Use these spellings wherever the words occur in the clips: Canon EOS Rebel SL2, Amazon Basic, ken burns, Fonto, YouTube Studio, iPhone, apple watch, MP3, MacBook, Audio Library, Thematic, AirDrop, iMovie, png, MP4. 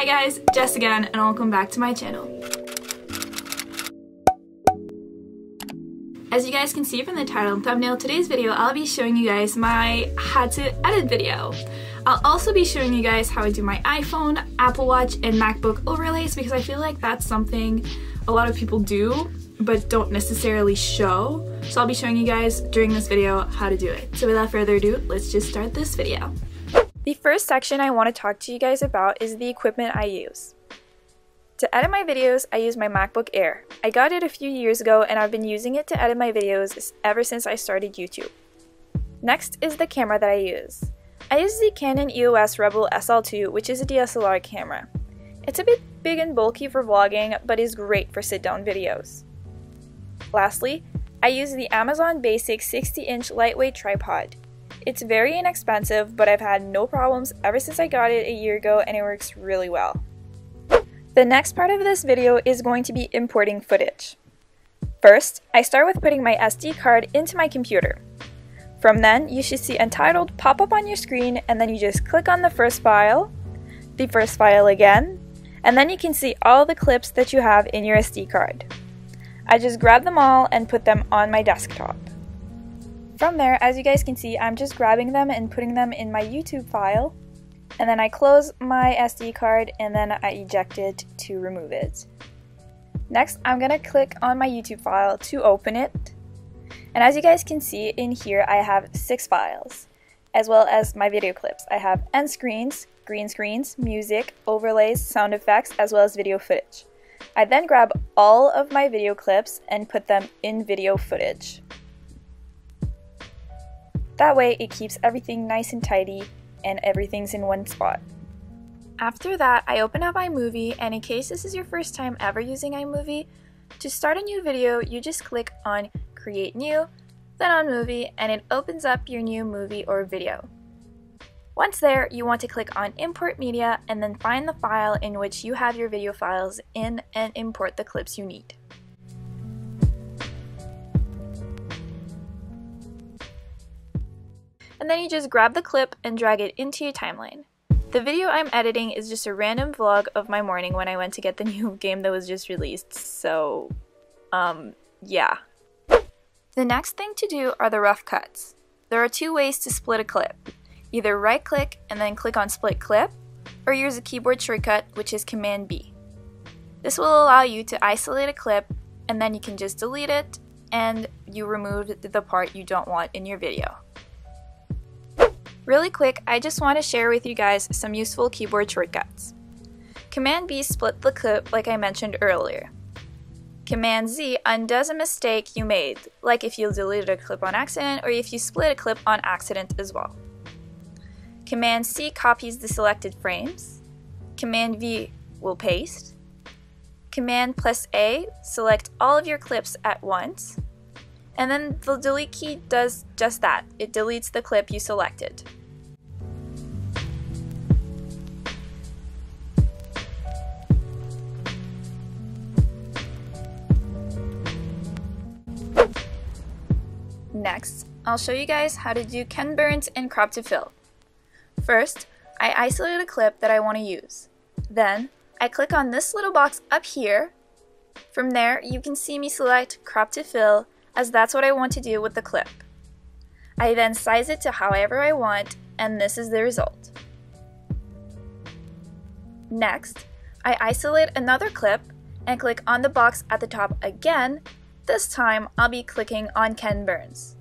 Hi guys, Jess again, and welcome back to my channel. As you guys can see from the title and thumbnail, today's video I'll be showing you guys my how to edit video. I'll also be showing you guys how I do my iPhone, Apple Watch, and MacBook overlays because I feel like that's something a lot of people do but don't necessarily show. So I'll be showing you guys during this video how to do it. So without further ado, let's just start this video. The first section I want to talk to you guys about is the equipment I use. To edit my videos, I use my MacBook Air. I got it a few years ago and I've been using it to edit my videos ever since I started YouTube. Next is the camera that I use. I use the Canon EOS Rebel SL2, which is a DSLR camera. It's a bit big and bulky for vlogging, but is great for sit-down videos. Lastly, I use the Amazon Basic 60-inch lightweight tripod. It's very inexpensive, but I've had no problems ever since I got it a year ago and it works really well. The next part of this video is going to be importing footage. First, I start with putting my SD card into my computer. From then, you should see Untitled pop up on your screen, and then you just click on the first file again, and then you can see all the clips that you have in your SD card. I just grab them all and put them on my desktop. From there, as you guys can see, I'm just grabbing them and putting them in my YouTube file. And then I close my SD card and then I eject it to remove it. Next, I'm going to click on my YouTube file to open it. And as you guys can see in here, I have 6 files, as well as my video clips. I have end screens, green screens, music, overlays, sound effects, as well as video footage. I then grab all of my video clips and put them in video footage. That way it keeps everything nice and tidy and everything's in one spot. After that, I open up iMovie, and in case this is your first time ever using iMovie, to start a new video, you just click on Create New, then on Movie, and it opens up your new movie or video. Once there, you want to click on Import Media and then find the file in which you have your video files in and import the clips you need. And then you just grab the clip and drag it into your timeline. The video I'm editing is just a random vlog of my morning when I went to get the new game that was just released, so yeah. The next thing to do are the rough cuts. There are 2 ways to split a clip. Either right click and then click on Split Clip, or use a keyboard shortcut which is Command B. This will allow you to isolate a clip and then you can just delete it and you removed the part you don't want in your video. Really quick, I just want to share with you guys some useful keyboard shortcuts. Command B split the clip like I mentioned earlier. Command Z undoes a mistake you made, like if you deleted a clip on accident or if you split a clip on accident as well. Command C copies the selected frames. Command V will paste. Command plus A select all of your clips at once. And then the delete key does just that. It deletes the clip you selected. Next, I'll show you guys how to do Ken Burns and crop to fill. First, I isolate a clip that I want to use. Then, I click on this little box up here. From there, you can see me select crop to fill, as that's what I want to do with the clip. I then size it to however I want, and this is the result. Next, I isolate another clip and click on the box at the top again. This time, I'll be clicking on Ken Burns.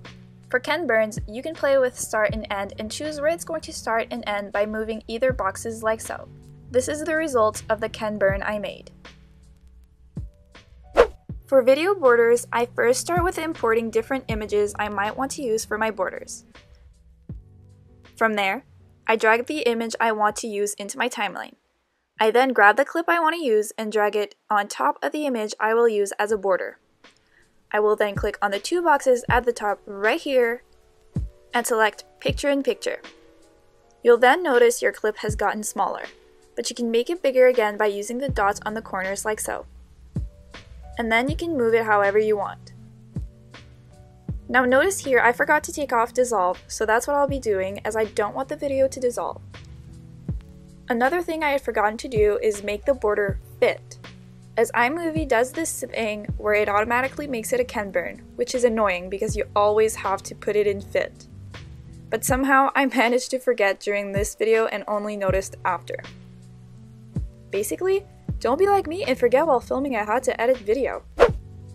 For Ken Burns, you can play with start and end and choose where it's going to start and end by moving either boxes like so. This is the result of the Ken Burn I made. For video borders, I first start with importing different images I might want to use for my borders. From there, I drag the image I want to use into my timeline. I then grab the clip I want to use and drag it on top of the image I will use as a border. I will then click on the 2 boxes at the top right here and select Picture in Picture. You'll then notice your clip has gotten smaller, but you can make it bigger again by using the dots on the corners like so. And then you can move it however you want. Now notice here I forgot to take off dissolve, so that's what I'll be doing as I don't want the video to dissolve. Another thing I had forgotten to do is make the border fit, as iMovie does this thing where it automatically makes it a Ken burn, which is annoying because you always have to put it in fit. But somehow I managed to forget during this video and only noticed after. Basically, don't be like me and forget while filming I had to edit video.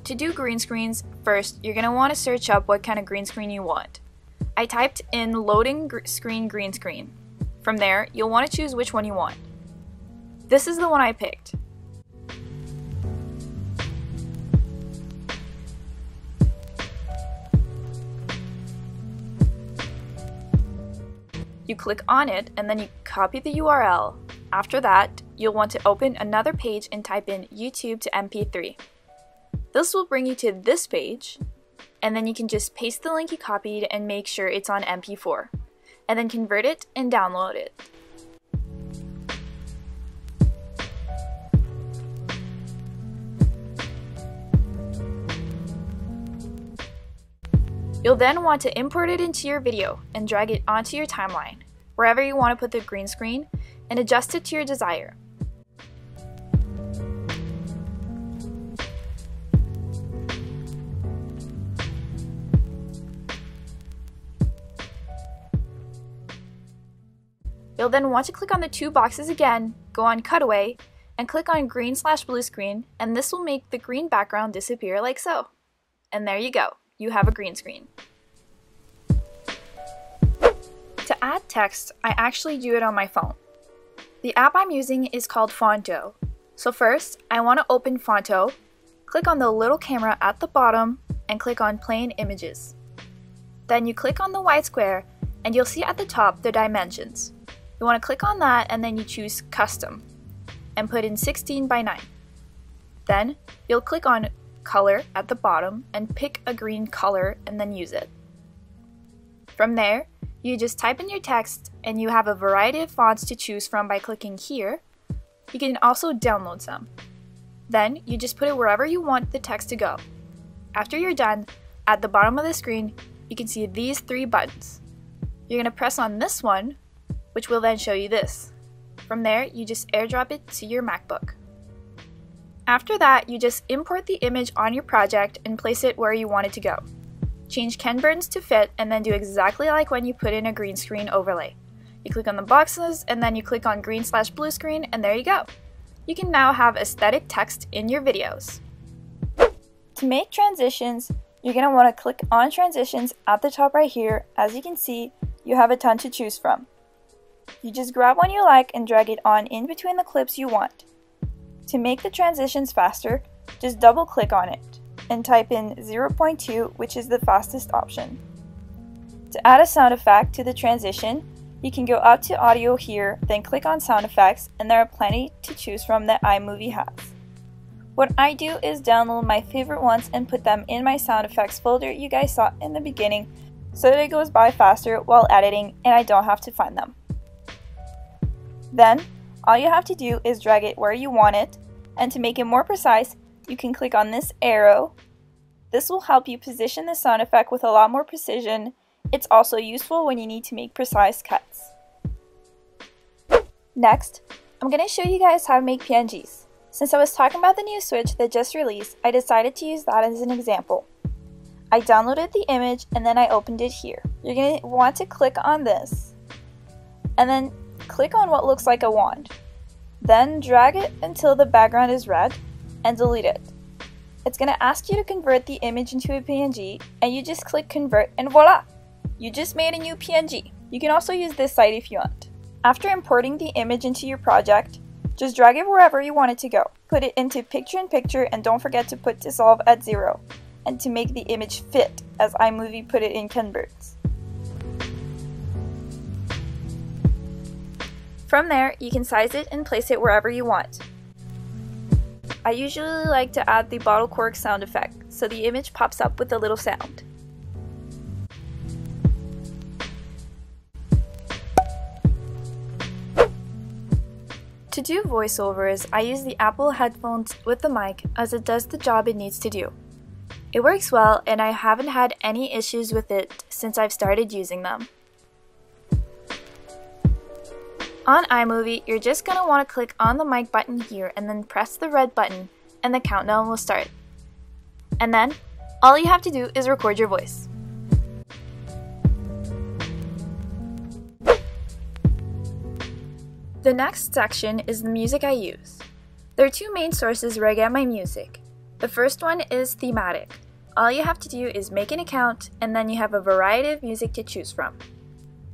To do green screens, first you're going to want to search up what kind of green screen you want. I typed in loading screen green screen. From there, you'll want to choose which one you want. This is the one I picked. You click on it and then you copy the URL. After that, you'll want to open another page and type in YouTube to MP3. This will bring you to this page, and then you can just paste the link you copied and make sure it's on MP4, and then convert it and download it. You'll then want to import it into your video and drag it onto your timeline, wherever you want to put the green screen, and adjust it to your desire. You'll then want to click on the two boxes again, go on cutaway, and click on green/blue screen, and this will make the green background disappear like so. And there you go. You have a green screen. To add text, I actually do it on my phone. The app I'm using is called Fonto. So first, I want to open Fonto, click on the little camera at the bottom, and click on Plain Images. Then you click on the white square, and you'll see at the top the dimensions. You want to click on that, and then you choose Custom, and put in 16:9. Then, you'll click on Color at the bottom and pick a green color and then use it. From there, you just type in your text and you have a variety of fonts to choose from by clicking here. You can also download some. Then you just put it wherever you want the text to go. After you're done, at the bottom of the screen, you can see these three buttons. You're going to press on this one, which will then show you this. From there, you just airdrop it to your MacBook. After that, you just import the image on your project and place it where you want it to go. Change Ken burns to fit and then do exactly like when you put in a green screen overlay. You click on the boxes and then you click on green/blue screen and there you go. You can now have aesthetic text in your videos. To make transitions, you're going to want to click on transitions at the top right here. As you can see, you have a ton to choose from. You just grab one you like and drag it on in between the clips you want. To make the transitions faster, just double click on it and type in 0.2, which is the fastest option. To add a sound effect to the transition, you can go up to audio here, then click on sound effects, and there are plenty to choose from that iMovie has. What I do is download my favorite ones and put them in my sound effects folder you guys saw in the beginning so that it goes by faster while editing and I don't have to find them. Then, all you have to do is drag it where you want it, and to make it more precise, you can click on this arrow. This will help you position the sound effect with a lot more precision. It's also useful when you need to make precise cuts. Next, I'm going to show you guys how to make PNGs. Since I was talking about the new Switch that just released, I decided to use that as an example. I downloaded the image and then I opened it here. You're going to want to click on this, and then click on what looks like a wand. Then drag it until the background is red and delete it. It's going to ask you to convert the image into a PNG and you just click convert and voila! You just made a new PNG. You can also use this site if you want. After importing the image into your project, just drag it wherever you want it to go. Put it into picture-in-picture and don't forget to put dissolve at 0 and to make the image fit as iMovie put it in Ken burns. From there, you can size it and place it wherever you want. I usually like to add the bottle cork sound effect, so the image pops up with a little sound. To do voiceovers, I use the Apple headphones with the mic as it does the job it needs to do. It works well and I haven't had any issues with it since I've started using them. On iMovie, you're just going to want to click on the mic button here and then press the red button and the countdown will start. And then, all you have to do is record your voice. The next section is the music I use. There are two main sources where I get my music. The first one is Thematic. All you have to do is make an account and then you have a variety of music to choose from.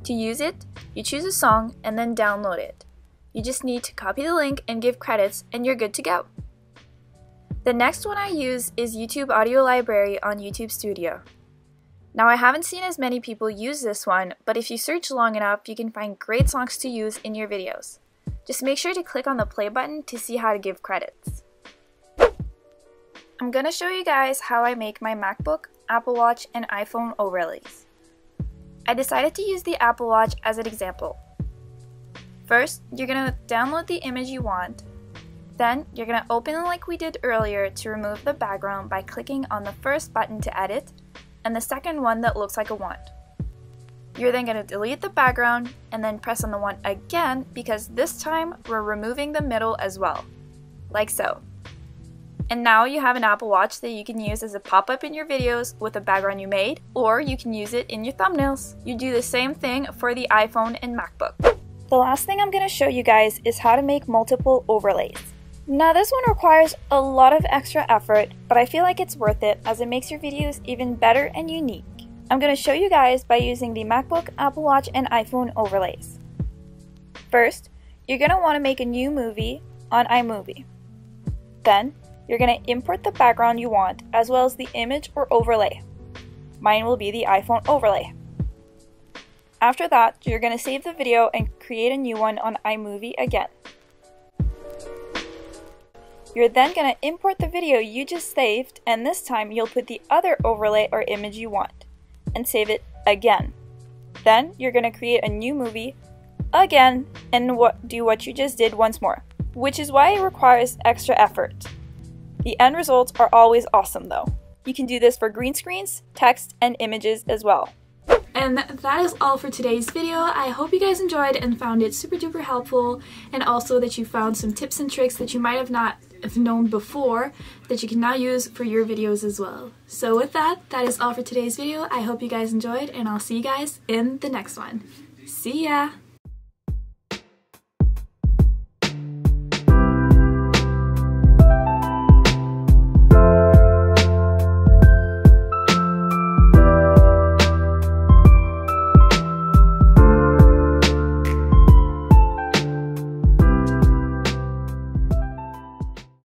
To use it, you choose a song and then download it. You just need to copy the link and give credits and you're good to go. The next one I use is YouTube Audio Library on YouTube Studio. Now I haven't seen as many people use this one, but if you search long enough, you can find great songs to use in your videos. Just make sure to click on the play button to see how to give credits. I'm gonna show you guys how I make my MacBook, Apple Watch, and iPhone overlays. I decided to use the Apple Watch as an example. First, you're gonna download the image you want. Then, you're gonna open it like we did earlier to remove the background by clicking on the first button to edit and the second one that looks like a wand. You're then gonna delete the background and then press on the wand again because this time we're removing the middle as well, like so. And now you have an Apple Watch that you can use as a pop-up in your videos with a background you made, or you can use it in your thumbnails. You do the same thing for the iPhone and MacBook. The last thing I'm gonna show you guys is how to make multiple overlays. Now this one requires a lot of extra effort, but I feel like it's worth it as it makes your videos even better and unique. I'm gonna show you guys by using the MacBook, Apple Watch, and iPhone overlays. First, you're gonna wanna make a new movie on iMovie. Then, you're going to import the background you want, as well as the image or overlay. Mine will be the iPhone overlay. After that, you're going to save the video and create a new one on iMovie again. You're then going to import the video you just saved, and this time you'll put the other overlay or image you want, and save it again. Then you're going to create a new movie again, and do what you just did once more, which is why it requires extra effort. The end results are always awesome though. You can do this for green screens, text, and images as well. And that is all for today's video. I hope you guys enjoyed and found it super duper helpful, and also that you found some tips and tricks that you might have not known before that you can now use for your videos as well. So with that, that is all for today's video. I hope you guys enjoyed and I'll see you guys in the next one. See ya!